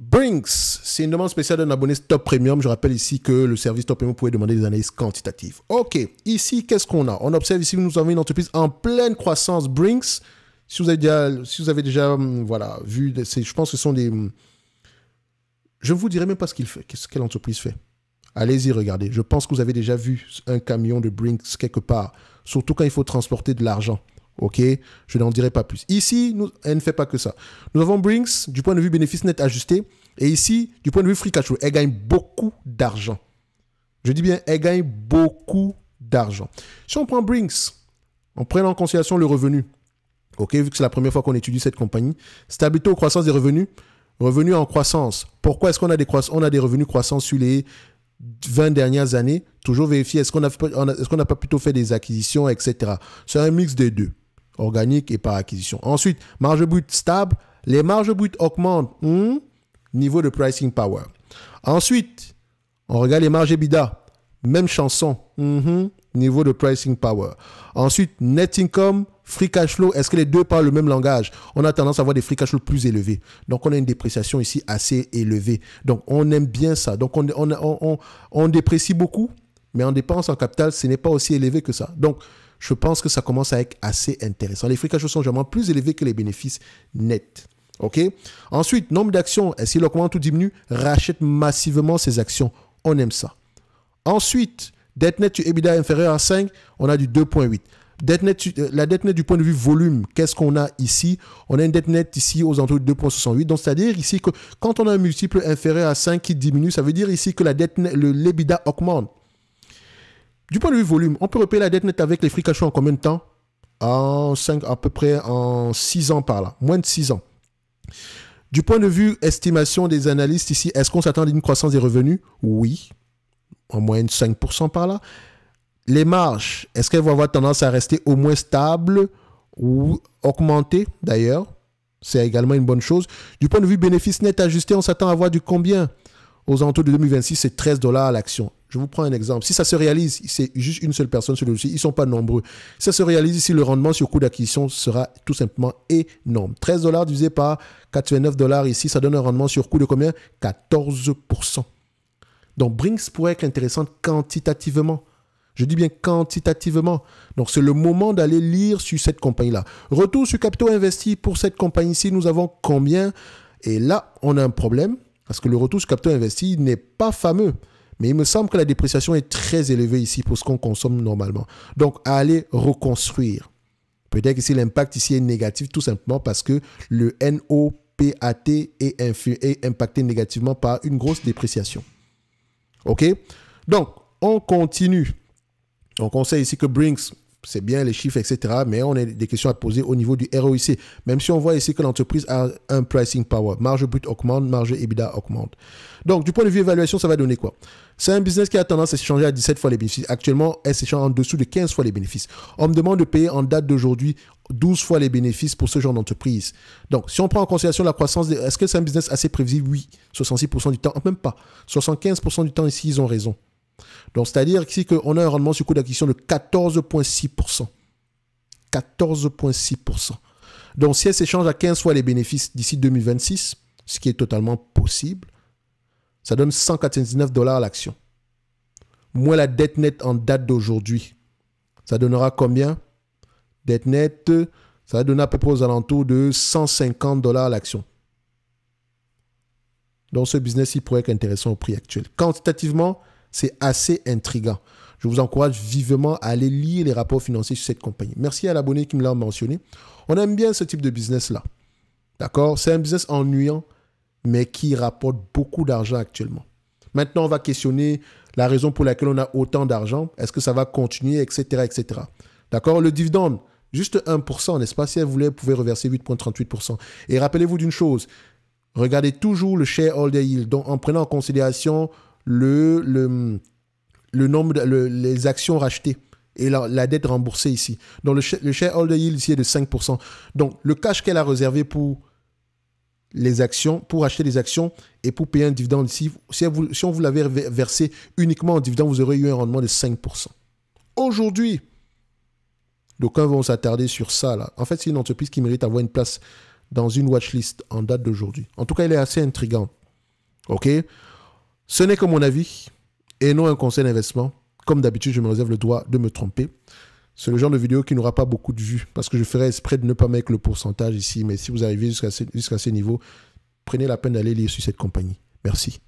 Brinks, c'est une demande spéciale d'un abonné Top Premium. Je rappelle ici que le service Top Premium pouvait demander des analyses quantitatives. OK, ici, qu'est-ce qu'on a? On observe ici que nous avons une entreprise en pleine croissance, Brinks. Si vous avez déjà, voilà, vu, je pense que ce sont des... Je ne vous dirai même pas ce qu'il fait, ce qu'elle entreprise fait. Allez-y, regardez. Je pense que vous avez déjà vu un camion de Brinks quelque part, surtout quand il faut transporter de l'argent. OK, je n'en dirai pas plus. Ici, elle ne fait pas que ça. Nous avons Brinks du point de vue bénéfice net ajusté. Et ici, du point de vue free cash flow, elle gagne beaucoup d'argent. Je dis bien, elle gagne beaucoup d'argent. Si on prend Brinks, on prend en considération le revenu. OK, vu que c'est la première fois qu'on étudie cette compagnie. Stabilité aux croissances des revenus. Revenus en croissance. Pourquoi est-ce qu'on a des revenus croissants sur les 20 dernières années? Toujours vérifier, est-ce qu'on n'a pas plutôt fait des acquisitions, etc. C'est un mix des deux. Organique et par acquisition. Ensuite, marge brute stable. Les marges brutes augmentent. Niveau de pricing power. Ensuite, on regarde les marges EBITDA. Même chanson. Niveau de pricing power. Ensuite, net income, free cash flow. Est-ce que les deux parlent le même langage? On a tendance à avoir des free cash flow plus élevés. Donc, on a une dépréciation ici assez élevée. Donc, on aime bien ça. Donc, on déprécie beaucoup, mais en dépense en capital, ce n'est pas aussi élevé que ça. Donc, je pense que ça commence à être assez intéressant. Les free cash flow sont généralement plus élevés que les bénéfices nets. OK? Ensuite, nombre d'actions. Est-ce qu'il augmente ou diminue? Rachète massivement ses actions. On aime ça. Ensuite, dette nette sur EBITDA inférieure à 5, on a du 2,8. La dette nette du point de vue volume, qu'est-ce qu'on a ici? On a une dette nette ici aux entours de 2,68. Donc, c'est-à-dire ici que quand on a un multiple inférieur à 5 qui diminue, ça veut dire ici que la dette, l'EBITDA augmente. Du point de vue volume, on peut repérer la dette nette avec les free cash flow en combien de temps? En 5, à peu près en 6 ans par là. Moins de 6 ans. Du point de vue estimation des analystes ici, est-ce qu'on s'attend à une croissance des revenus? Oui. En moyenne 5% par là. Les marges, est-ce qu'elles vont avoir tendance à rester au moins stables ou augmenter d'ailleurs? C'est également une bonne chose. Du point de vue bénéfice net ajusté, on s'attend à avoir du combien? Aux alentours de 2026, c'est $13 à l'action. Je vous prends un exemple. Si ça se réalise, c'est juste une seule personne sur le dossier, ils ne sont pas nombreux. Si ça se réalise ici, le rendement sur coût d'acquisition sera tout simplement énorme. $13 divisé par $89 ici, ça donne un rendement sur coût de combien? 14%. Donc, Brinks pourrait être intéressante quantitativement. Je dis bien quantitativement. Donc, c'est le moment d'aller lire sur cette compagnie-là. Retour sur capitaux investis pour cette compagnie-ci, nous avons combien? Et là, on a un problème parce que le retour sur capitaux investis n'est pas fameux. Mais il me semble que la dépréciation est très élevée ici pour ce qu'on consomme normalement. Donc, à aller reconstruire. Peut-être que l'impact ici est négatif tout simplement parce que le NOPAT est impacté négativement par une grosse dépréciation. OK? Donc, on continue. Donc, on sait ici que Brinks, c'est bien les chiffres, etc. Mais on a des questions à poser au niveau du ROIC. Même si on voit ici que l'entreprise a un pricing power. Marge brute augmente, marge EBITDA augmente. Donc, du point de vue évaluation, ça va donner quoi? C'est un business qui a tendance à s'échanger à 17 fois les bénéfices. Actuellement, elle s'échange en dessous de 15 fois les bénéfices. On me demande de payer en date d'aujourd'hui 12 fois les bénéfices pour ce genre d'entreprise. Donc, si on prend en considération la croissance, est-ce que c'est un business assez prévisible? Oui. 66% du temps, même pas. 75% du temps ici, ils ont raison. Donc, c'est-à-dire ici qu'on a un rendement sur coût d'acquisition de 14,6%. 14,6%. Donc, si elle s'échange à 15 fois les bénéfices d'ici 2026, ce qui est totalement possible, ça donne $199 à l'action. Moins la dette nette en date d'aujourd'hui. Ça donnera combien? Dette nette, ça va donner à peu près aux alentours de $150 à l'action. Donc, ce business, il pourrait être intéressant au prix actuel. Quantitativement, c'est assez intriguant. Je vous encourage vivement à aller lire les rapports financiers sur cette compagnie. Merci à l'abonné qui me l'a mentionné. On aime bien ce type de business-là. D'accord? C'est un business ennuyant, mais qui rapporte beaucoup d'argent actuellement. Maintenant, on va questionner la raison pour laquelle on a autant d'argent. Est-ce que ça va continuer, etc., etc. D'accord? Le dividende, juste 1%, n'est-ce pas? Si elle voulait, elle pouvait reverser 8,38%. Et rappelez-vous d'une chose, regardez toujours le shareholder yield, donc en prenant en considération le nombre de, les actions rachetées et la dette remboursée ici. Donc, le shareholder yield ici est de 5%. Donc, le cash qu'elle a réservé pour les actions, pour acheter des actions et pour payer un dividende ici, si on vous l'avait versé uniquement en dividende, vous aurez eu un rendement de 5%. Aujourd'hui, d'aucuns vont s'attarder sur ça. Là. En fait, c'est une entreprise qui mérite d'avoir une place dans une watchlist en date d'aujourd'hui. En tout cas, elle est assez intrigante. OK? Ce n'est que mon avis et non un conseil d'investissement. Comme d'habitude, je me réserve le droit de me tromper. C'est le genre de vidéo qui n'aura pas beaucoup de vues parce que je ferai exprès de ne pas mettre le pourcentage ici. Mais si vous arrivez jusqu'à ce niveau, prenez la peine d'aller lire sur cette compagnie. Merci.